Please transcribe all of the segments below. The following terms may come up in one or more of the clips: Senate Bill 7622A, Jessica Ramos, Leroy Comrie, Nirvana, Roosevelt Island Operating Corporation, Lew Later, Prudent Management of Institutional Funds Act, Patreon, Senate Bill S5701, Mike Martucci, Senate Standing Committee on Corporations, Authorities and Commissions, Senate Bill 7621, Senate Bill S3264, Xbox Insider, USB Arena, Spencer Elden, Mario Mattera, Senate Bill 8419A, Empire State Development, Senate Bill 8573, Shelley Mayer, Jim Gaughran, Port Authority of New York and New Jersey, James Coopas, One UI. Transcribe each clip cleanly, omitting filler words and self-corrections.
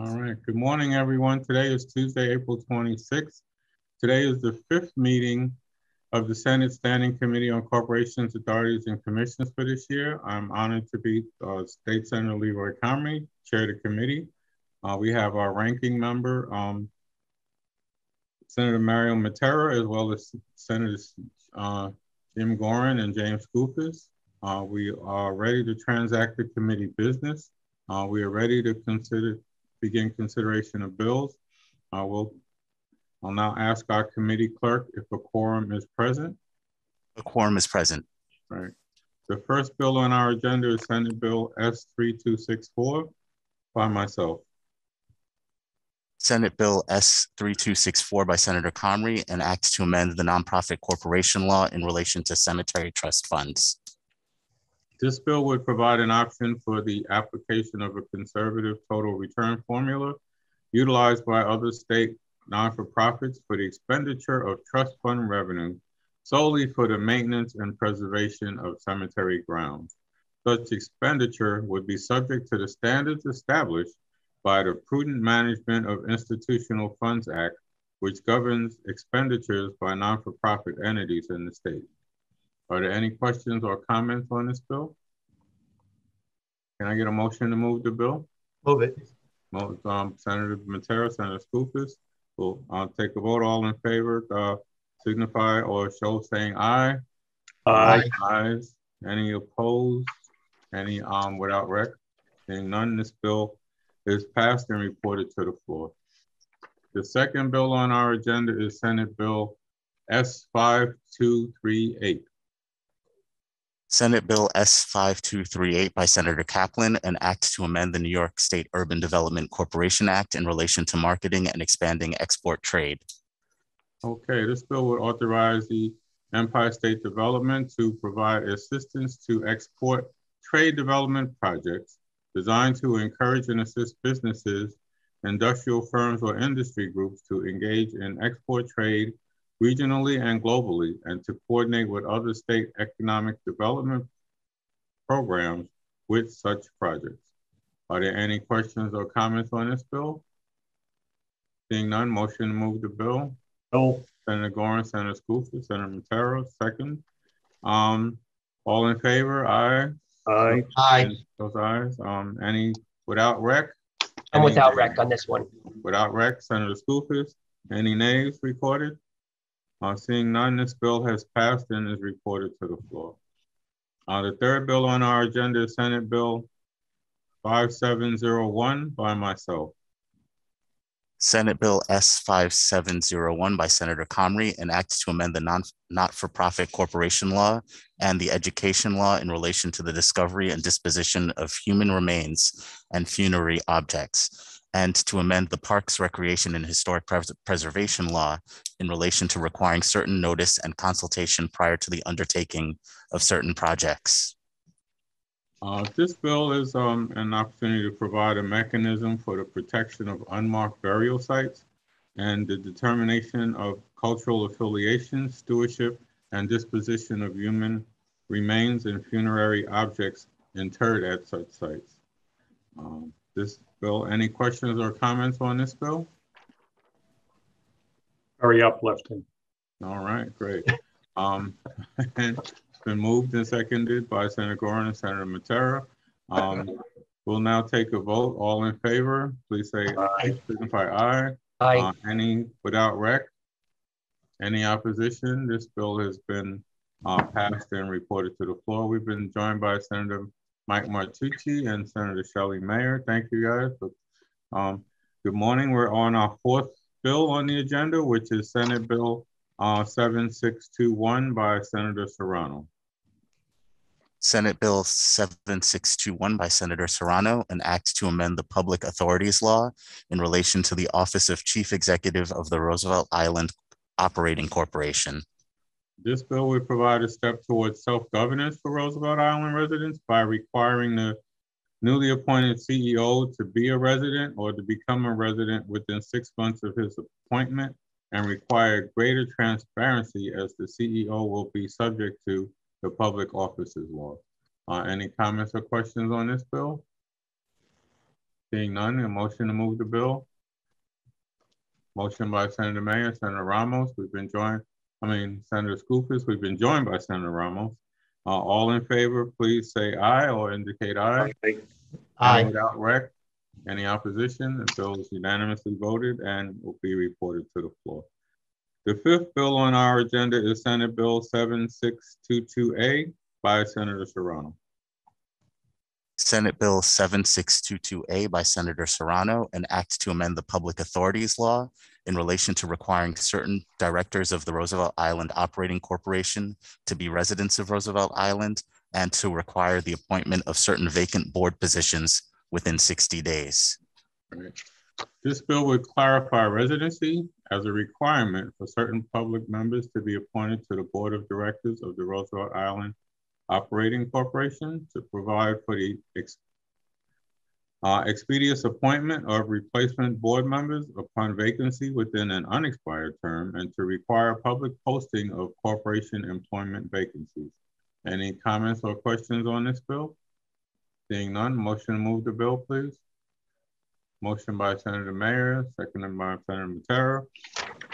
All right, good morning, everyone. Today is Tuesday, April 26th. Today is the fifth meeting of the Senate Standing Committee on Corporations, Authorities, and Commissions for this year. I'm honored to be State Senator Leroy Comrie, chair of the committee. We have our ranking member, Senator Mario Mattera, as well as Senators Jim Gaughran and James Coopas. We are ready to transact the committee business. We are ready to begin consideration of bills. I'll now ask our committee clerk if a quorum is present. A quorum is present. All right. The first bill on our agenda is Senate Bill S3264 by myself. Senate Bill S3264 by Senator Comrie, and acts to amend the nonprofit corporation law in relation to cemetery trust funds. This bill would provide an option for the application of a conservative total return formula utilized by other state non-for-profits for the expenditure of trust fund revenue solely for the maintenance and preservation of cemetery grounds. Such expenditure would be subject to the standards established by the Prudent Management of Institutional Funds Act, which governs expenditures by non-for-profit entities in the state. Are there any questions or comments on this bill? Can I get a motion to move the bill? Move it. Senator Mattera, Senator Coopas. Well, I'll take a vote. All in favor, signify or show saying aye. Aye. Ayes. Any opposed? Any without rec? Seeing none, this bill is passed and reported to the floor. The second bill on our agenda is Senate Bill S5238. Senate Bill S5238 by Senator Kaplan, and acts to amend the New York State Urban Development Corporation Act in relation to marketing and expanding export trade. Okay, this bill would authorize the Empire State Development to provide assistance to export trade development projects designed to encourage and assist businesses, industrial firms, or industry groups to engage in export trade regionally and globally, and to coordinate with other state economic development programs with such projects. Are there any questions or comments on this bill? Seeing none, motion to move the bill. No. Senator Gaughran, Senator Cooper, Senator Mattera, second. All in favor, aye. Aye. Aye. Those ayes. Any without rec? I'm without rec on this one. Without rec, Senator Cooper. Any nays recorded? Seeing none, this bill has passed and is reported to the floor. The third bill on our agenda is Senate Bill 5701 by myself. Senate Bill S5701 by Senator Comrie, and acts to amend the not-for-profit corporation law and the education law in relation to the discovery and disposition of human remains and funerary objects, and to amend the Parks, Recreation, and Historic Preservation Law in relation to requiring certain notice and consultation prior to the undertaking of certain projects. This bill is an opportunity to provide a mechanism for the protection of unmarked burial sites and the determination of cultural affiliation, stewardship, and disposition of human remains and funerary objects interred at such sites. This bill, any questions or comments on this bill? Hurry up, Lefton. All right, great. It's been moved and seconded by Senator Gaughran and Senator Mattera. We'll now take a vote. All in favor, please say aye. Signify aye. Aye. Any without rec? Any opposition? This bill has been passed and reported to the floor. We've been joined by Senator Mike Martucci and Senator Shelley Mayer. Thank you guys. Good morning. We're on our fourth bill on the agenda, which is Senate Bill 7621 by Senator Serrano. Senate Bill 7621 by Senator Serrano, and acts to amend the Public Authorities Law in relation to the Office of Chief Executive of the Roosevelt Island Operating Corporation. This bill would provide a step towards self-governance for Roosevelt Island residents by requiring the newly appointed CEO to be a resident or to become a resident within 6 months of his appointment, and require greater transparency as the CEO will be subject to the Public Officers Law. Any comments or questions on this bill? Seeing none, a motion to move the bill. Motion by Senator Mayer, Senator Ramos. We've been joined, Senator Coopas. We've been joined by Senator Ramos. All in favor, please say aye or indicate aye. Aye. Aye. Without rec. Any opposition? The bill is unanimously voted and will be reported to the floor. The fifth bill on our agenda is Senate Bill 7622A by Senator Serrano. Senate Bill 7622A by Senator Serrano, an act to amend the public authorities law in relation to requiring certain directors of the Roosevelt Island Operating Corporation to be residents of Roosevelt Island and to require the appointment of certain vacant board positions within 60 days. Right. This bill would clarify residency as a requirement for certain public members to be appointed to the board of directors of the Roosevelt Island Operating Corporation, to provide for the expeditious appointment of replacement board members upon vacancy within an unexpired term, and to require public posting of corporation employment vacancies. Any comments or questions on this bill? Seeing none, motion to move the bill, please. Motion by Senator Mayer, seconded by Senator Mattera.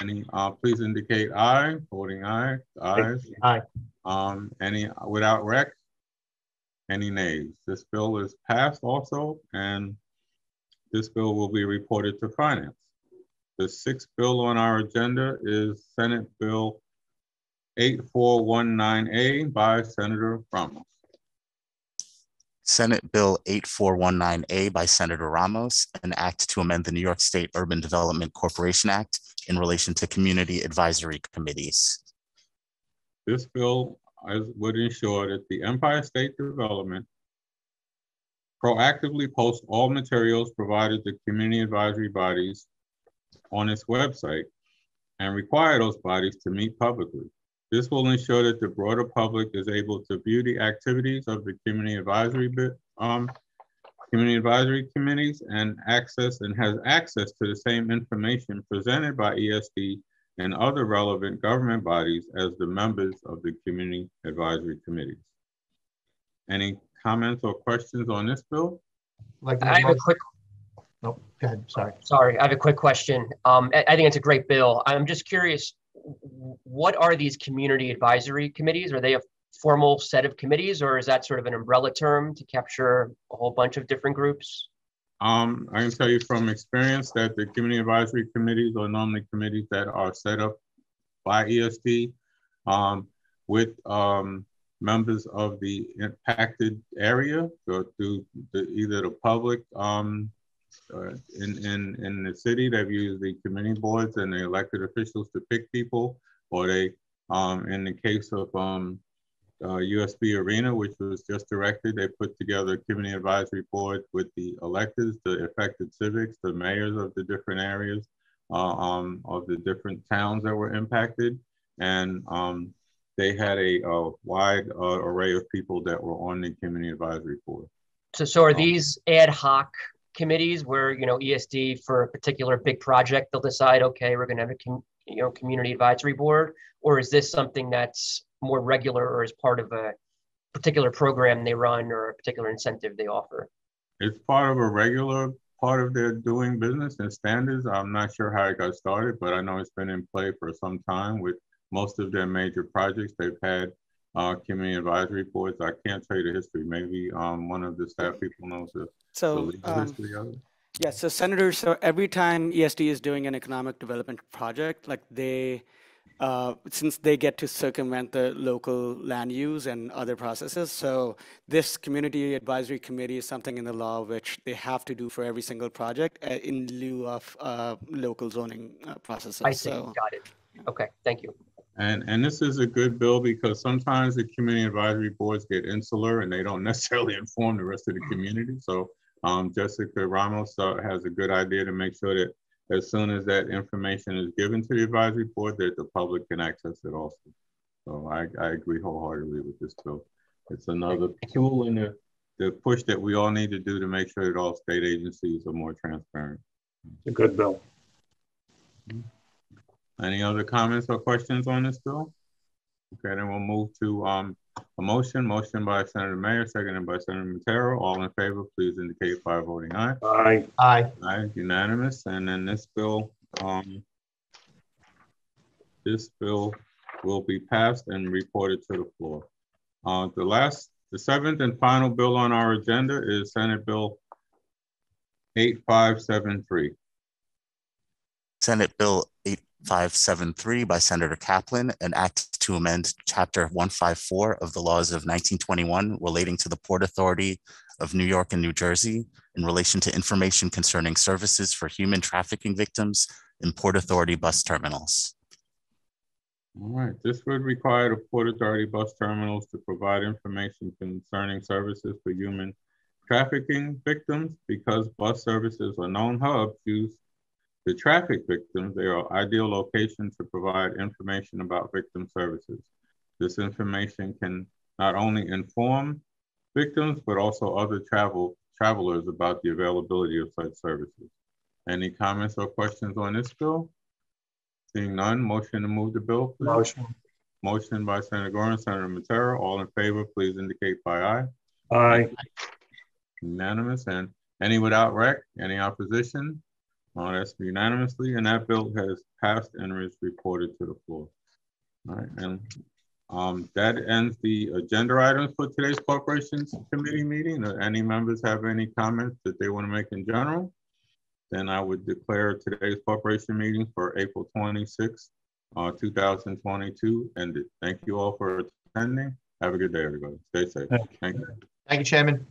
Any, please indicate aye, voting aye, ayes. Aye. Any without rec, any nays. This bill is passed also, and this bill will be reported to Finance. The sixth bill on our agenda is Senate Bill 8419A by Senator Ramos. Senate Bill 8419A by Senator Ramos, an act to amend the New York State Urban Development Corporation Act in relation to community advisory committees. This bill would ensure that the Empire State Development proactively posts all materials provided to community advisory bodies on its website and require those bodies to meet publicly. This will ensure that the broader public is able to view the activities of the community advisory committees and has access to the same information presented by ESD and other relevant government bodies as the members of the community advisory committees. Any comments or questions on this bill? Like I have a quick. No, go ahead. Sorry. Sorry, I have a quick question. I think it's a great bill. I'm just curious. What are these community advisory committees? Are they a formal set of committees, or is that sort of an umbrella term to capture a whole bunch of different groups? I can tell you from experience that the community advisory committees are normally committees that are set up by ESD with members of the impacted area, so through either the public in the city, they've used the community boards and the elected officials to pick people, or they, in the case of USB Arena, which was just directed, they put together a community advisory board with the electeds, the affected civics, the mayors of the different areas, of the different towns that were impacted. And they had a wide array of people that were on the community advisory board. So are these ad hoc committees where, you know, ESD for a particular big project, they'll decide, okay, we're going to have a community advisory board, or is this something that's more regular or as part of a particular program they run or a particular incentive they offer? It's part of a regular part of their doing business and standards. I'm not sure how it got started, but I know it's been in play for some time with most of their major projects. They've had community advisory boards. I can't tell you the history. Maybe one of the staff people knows the, history of it. Yeah, so Senator, so every time ESD is doing an economic development project, like they, since they get to circumvent the local land use and other processes, so this community advisory committee is something in the law which they have to do for every single project in lieu of local zoning processes. I see, so, got it. Okay, thank you. And this is a good bill because sometimes the community advisory boards get insular and they don't necessarily inform the rest of the community. So Jessica Ramos has a good idea to make sure that as soon as that information is given to the advisory board, that the public can access it also. So I agree wholeheartedly with this bill. It's another tool in the push that we all need to do to make sure that all state agencies are more transparent. It's a good bill. Mm-hmm. Any other comments or questions on this bill? Okay, then we'll move to a motion. Motion by Senator Mayer, seconded by Senator Mattera. All in favor, please indicate by voting aye. Aye. Aye. Aye. Unanimous. And then this bill will be passed and reported to the floor. The seventh and final bill on our agenda is Senate Bill 8573. Senate Bill 8573 by Senator Kaplan, an act to amend Chapter 154 of the laws of 1921 relating to the Port Authority of New York and New Jersey in relation to information concerning services for human trafficking victims in Port Authority bus terminals. All right, this would require the Port Authority bus terminals to provide information concerning services for human trafficking victims. Because bus services are known hubs used to traffic victims, they are ideal locations to provide information about victim services. This information can not only inform victims, but also other travelers about the availability of such services. Any comments or questions on this bill? Seeing none, motion to move the bill, please. Motion. Motion by Senator Gaughran, Senator Mattera. All in favor, please indicate by aye. Aye. Unanimous. And any without rec, any opposition? All that's unanimously. And that bill has passed and is reported to the floor. All right. And that ends the agenda items for today's Corporations Committee meeting. Do any members have any comments that they want to make in general? Then I would declare today's corporation meeting for April 26, 2022 ended. Thank you all for attending. Have a good day, everybody. Stay safe. Thank you. Thank you, Chairman.